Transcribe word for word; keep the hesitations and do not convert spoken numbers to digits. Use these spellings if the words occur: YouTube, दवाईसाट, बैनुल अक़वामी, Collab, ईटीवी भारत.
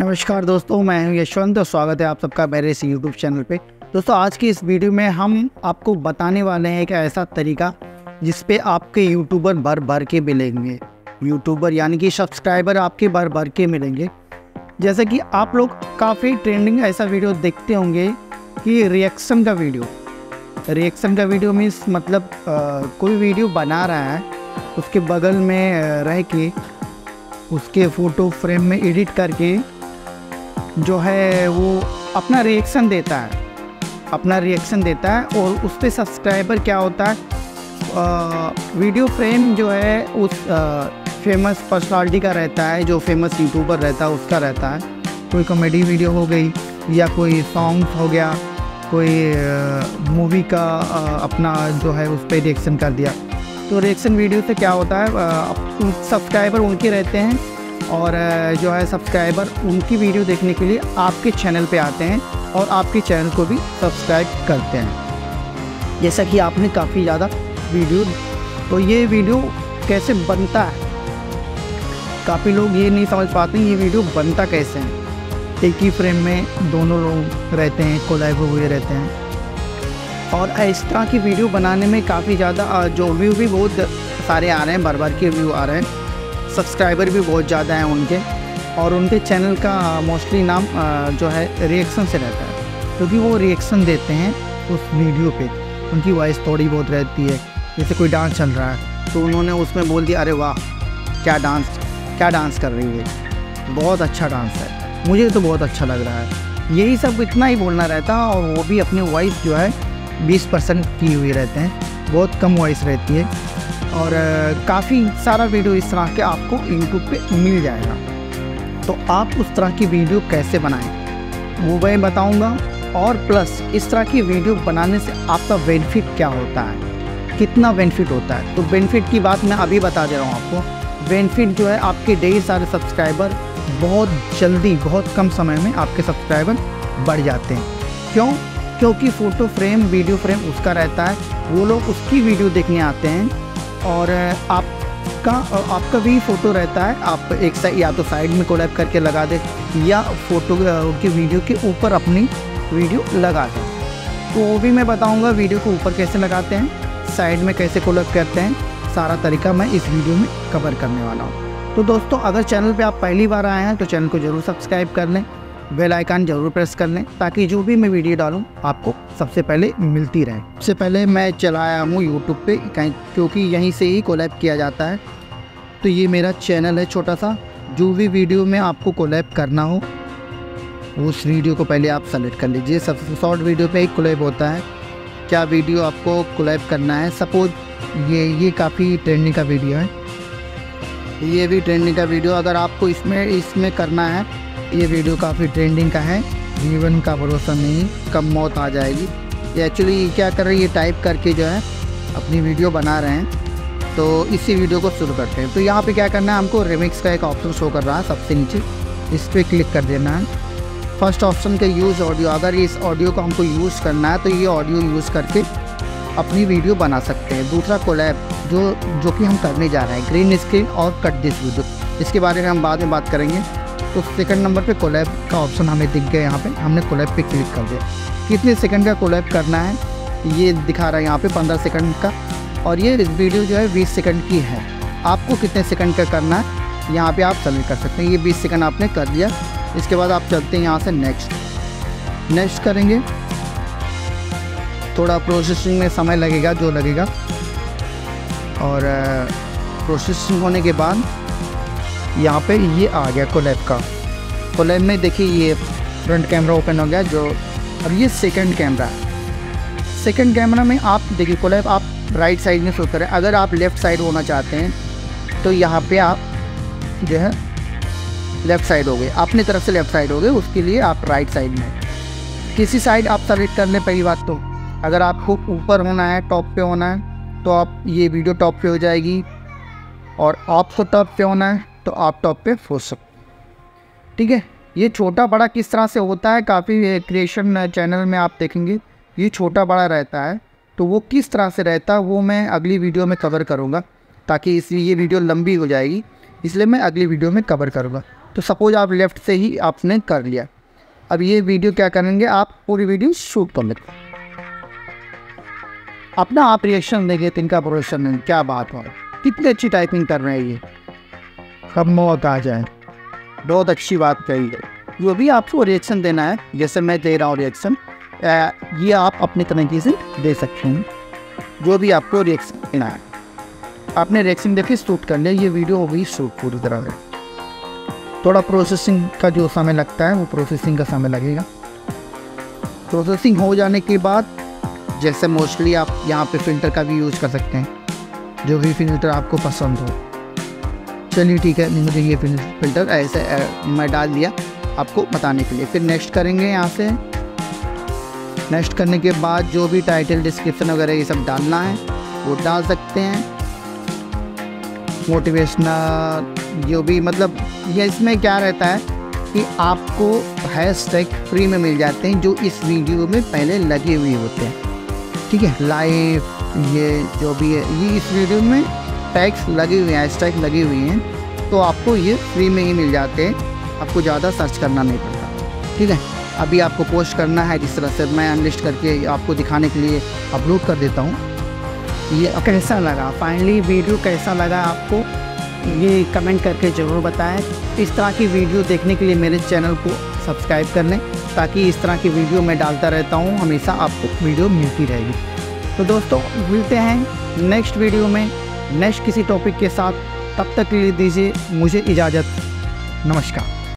नमस्कार दोस्तों, मैं हूं यशवंत और स्वागत है आप सबका मेरे इस यूट्यूब चैनल पे। दोस्तों आज की इस वीडियो में हम आपको बताने वाले हैं एक ऐसा तरीका जिस पे आपके यूट्यूबर भर भर के मिलेंगे, यूट्यूबर यानी कि सब्सक्राइबर आपके भर भर के मिलेंगे। जैसे कि आप लोग काफ़ी ट्रेंडिंग ऐसा वीडियो देखते होंगे कि रिएक्शन का वीडियो, रिएक्शन का वीडियो मीन्स मतलब आ, कोई वीडियो बना रहा है उसके बगल में रह के उसके फ़ोटो फ्रेम में एडिट करके जो है वो अपना रिएक्शन देता है, अपना रिएक्शन देता है और उससे सब्सक्राइबर क्या होता है, आ, वीडियो फ्रेम जो है उस आ, फेमस पर्सनालिटी का रहता है, जो फेमस यूट्यूबर रहता है उसका रहता है। कोई कॉमेडी वीडियो हो गई या कोई सॉन्ग हो गया, कोई मूवी का आ, अपना जो है उस पर रिएक्शन कर दिया, तो रिएक्शन वीडियो से क्या होता है सब्सक्राइबर उनके रहते हैं और जो है सब्सक्राइबर उनकी वीडियो देखने के लिए आपके चैनल पे आते हैं और आपके चैनल को भी सब्सक्राइब करते हैं। जैसा कि आपने काफ़ी ज़्यादा वीडियो, तो ये वीडियो कैसे बनता है काफ़ी लोग ये नहीं समझ पाते ये वीडियो बनता कैसे है। एक ही फ्रेम में दोनों लोग रहते हैं, कोलैब हुए रहते हैं और इस तरह की वीडियो बनाने में काफ़ी ज़्यादा जो व्यू भी बहुत सारे आ रहे हैं, बार बार के व्यू आ रहे हैं, सब्सक्राइबर भी बहुत ज़्यादा हैं उनके और उनके चैनल का मोस्टली नाम जो है रिएक्शन से रहता है क्योंकि वो रिएक्शन देते हैं उस वीडियो पे। उनकी वॉइस थोड़ी बहुत रहती है, जैसे कोई डांस चल रहा है तो उन्होंने उसमें बोल दिया अरे वाह क्या डांस, क्या डांस कर रही है, बहुत अच्छा डांस है, मुझे तो बहुत अच्छा लग रहा है, यही सब इतना ही बोलना रहता है और वो भी अपनी वॉइस जो है बीस परसेंट की हुई रहते हैं, बहुत कम वॉइस रहती है और काफ़ी सारा वीडियो इस तरह के आपको YouTube पे मिल जाएगा। तो आप उस तरह की वीडियो कैसे बनाएं वो मैं बताऊंगा और प्लस इस तरह की वीडियो बनाने से आपका बेनिफिट क्या होता है, कितना बेनिफिट होता है, तो बेनिफिट की बात मैं अभी बता दे रहा हूँ आपको। बेनिफिट जो है आपके ढेर सारे सब्सक्राइबर बहुत जल्दी, बहुत कम समय में आपके सब्सक्राइबर बढ़ जाते हैं। क्यों? क्योंकि फ़ोटो फ्रेम, वीडियो फ्रेम उसका रहता है, वो लोग उसकी वीडियो देखने आते हैं और आपका आपका भी फ़ोटो रहता है, आप एक साइड या तो साइड में कोलैब करके लगा दे या फ़ोटो की वीडियो के ऊपर अपनी वीडियो लगा दें, तो वो भी मैं बताऊंगा वीडियो को ऊपर कैसे लगाते हैं, साइड में कैसे कोलैब करते हैं, सारा तरीका मैं इस वीडियो में कवर करने वाला हूं। तो दोस्तों अगर चैनल पे आप पहली बार आए हैं तो चैनल को ज़रूर सब्सक्राइब कर लें, बेल आइकन ज़रूर प्रेस कर लें ताकि जो भी मैं वीडियो डालूं आपको सबसे पहले मिलती रहे। सबसे पहले मैं चलाया हूं यूट्यूब पे कहीं, क्योंकि यहीं से ही कोलैब किया जाता है। तो ये मेरा चैनल है छोटा सा, जो भी वीडियो में आपको कोलैब करना हो उस वीडियो को पहले आप सेलेक्ट कर लीजिए। सबसे शॉर्ट वीडियो पर एक कोलैब होता है, क्या वीडियो आपको कोलैब करना है। सपोज ये ये काफ़ी ट्रेंडिंग का वीडियो है, ये भी ट्रेंडिंग का वीडियो, अगर आपको इसमें इसमें करना है, ये वीडियो काफ़ी ट्रेंडिंग का है, जीवन का भरोसा नहीं, कब मौत आ जाएगी। ये एक्चुअली क्या कर रही है, टाइप करके जो है अपनी वीडियो बना रहे हैं। तो इसी वीडियो को शुरू करते हैं। तो यहाँ पे क्या करना है, हमको रिमिक्स का एक ऑप्शन शो कर रहा है सबसे नीचे, इस पर क्लिक कर देना है। फर्स्ट ऑप्शन का यूज़ ऑडियो, अगर इस ऑडियो को हमको यूज़ करना है तो ये ऑडियो यूज़ करके अपनी वीडियो बना सकते हैं। दूसरा कोलैब जो जो कि हम करने जा रहे हैं, ग्रीन स्क्रीन और कट दिस वीडियो, इसके बारे में हम बाद में बात करेंगे। तो सेकंड नंबर पे कोलैब का ऑप्शन हमें दिख गया, यहाँ पे हमने कोलैब पे क्लिक कर दिया। कितने सेकंड का कोलैब करना है ये दिखा रहा है यहाँ पे पंद्रह सेकंड का, और ये वीडियो जो है बीस सेकंड की है। आपको कितने सेकंड का करना है यहाँ पे आप सेलेक्ट कर सकते हैं। ये बीस सेकंड आपने कर दिया, इसके बाद आप चलते हैं यहाँ से नेक्स्ट, नेक्स्ट करेंगे। थोड़ा प्रोसेसिंग में समय लगेगा जो लगेगा, और प्रोसेसिंग होने के बाद यहाँ पे ये आ गया कोलैब का। कोलैब में देखिए ये फ्रंट कैमरा ओपन हो गया जो, और ये सेकंड कैमरा, सेकंड कैमरा में आप देखिए कोलैब आप राइट साइड में शो करें, अगर आप लेफ़्ट साइड होना चाहते हैं तो यहाँ पे आप जो है लेफ़्ट साइड हो गए, अपनी तरफ से लेफ़्ट साइड हो गए, उसके लिए आप राइट साइड में किसी साइड आप सेलेक्ट कर लें। पहली बात तो अगर आपको ऊपर होना है, टॉप पर होना है तो आप ये वीडियो टॉप पर हो जाएगी, और आपको टॉप पर होना है तो आप टॉप पे हो सकते, ठीक है। ये छोटा बड़ा किस तरह से होता है, काफ़ी क्रिएशन चैनल में आप देखेंगे ये छोटा बड़ा रहता है, तो वो किस तरह से रहता है वो मैं अगली वीडियो में कवर करूँगा, ताकि इसलिए ये वीडियो लंबी हो जाएगी इसलिए मैं अगली वीडियो में कवर करूँगा। तो सपोज़ आप लेफ़्ट से ही आपने कर लिया। अब ये वीडियो क्या करेंगे, आप पूरी वीडियो शूट कर लेते हैं। अपना आप रिएक्शन देंगे तो इनका प्रोडक्शन क्या बात हो, कितनी अच्छी टाइपिंग कर रहे हैं ये, कब मौत आ जाए। बहुत अच्छी बात कही है। जो भी आपको रिएक्शन देना है, जैसे मैं दे रहा हूँ रिएक्शन, ये आप अपने तरीके से दे सकते हैं। जो भी आपको रिएक्शन देना है, आपने रिएक्शन देखिए शूट कर लिया, ये वीडियो होगी शूट पूरी तरह से। थोड़ा प्रोसेसिंग का जो समय लगता है वो प्रोसेसिंग का समय लगेगा। प्रोसेसिंग हो जाने के बाद जैसे मोस्टली आप यहाँ पे फिल्टर का भी यूज़ कर सकते हैं, जो भी फिल्टर आपको पसंद हो। चलिए ठीक है, मुझे ये फिल्टर ऐसे मैं डाल दिया आपको बताने के लिए। फिर नेक्स्ट करेंगे, यहाँ से नेक्स्ट करने के बाद जो भी टाइटल डिस्क्रिप्शन वगैरह ये सब डालना है वो डाल सकते हैं। मोटिवेशनल जो भी, मतलब ये इसमें क्या रहता है कि आपको हैशटैग फ्री में मिल जाते हैं जो इस वीडियो में पहले लगे हुए होते हैं। ठीक है, लाइफ ये जो भी है, ये इस वीडियो में टैग्स लगे हुए हैं, हैशटैग लगे हुए हैं, तो आपको ये फ्री में ही मिल जाते हैं, आपको ज़्यादा सर्च करना नहीं पड़ता। ठीक है, अभी आपको पोस्ट करना है जिस तरह से मैं अनलिस्ट करके आपको दिखाने के लिए अपलोड कर देता हूँ। ये कैसा लगा, फाइनली वीडियो कैसा लगा आपको, ये कमेंट करके ज़रूर बताएं। इस तरह की वीडियो देखने के लिए मेरे चैनल को सब्सक्राइब कर लें, ताकि इस तरह की वीडियो मैं डालता रहता हूँ, हमेशा आपको वीडियो मिलती रहेगी। तो दोस्तों मिलते हैं नेक्स्ट वीडियो में नेक्स्ट किसी टॉपिक के साथ। तब तक ले दीजिए मुझे इजाज़त। नमस्कार।